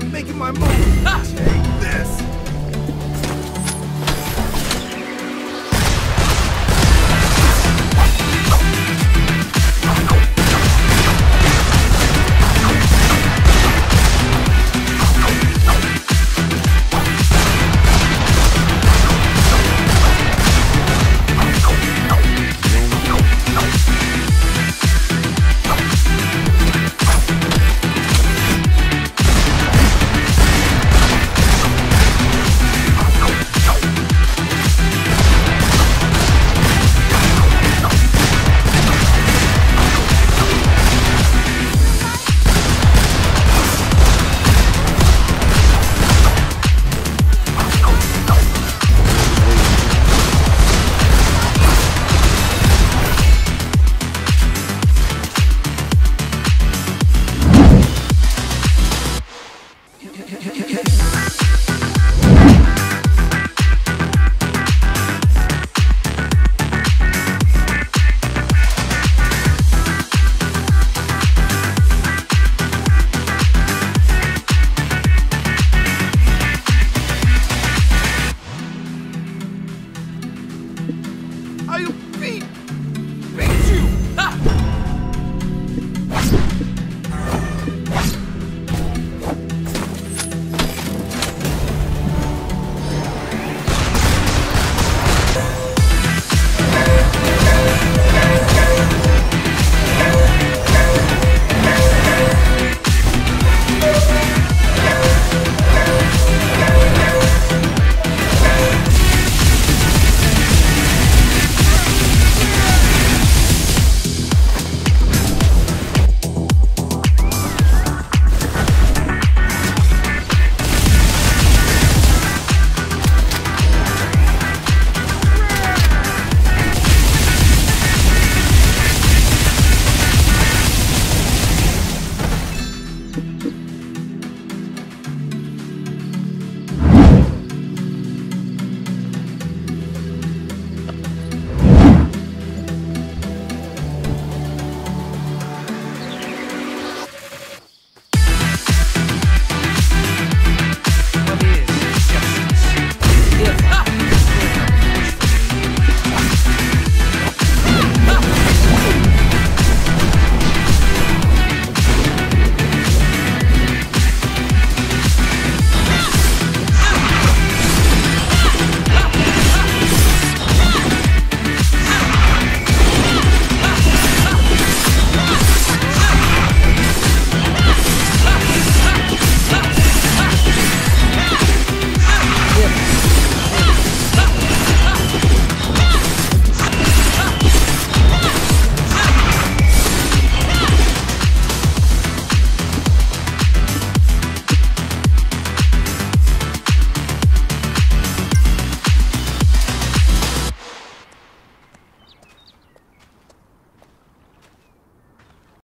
I'm making my money. Take this.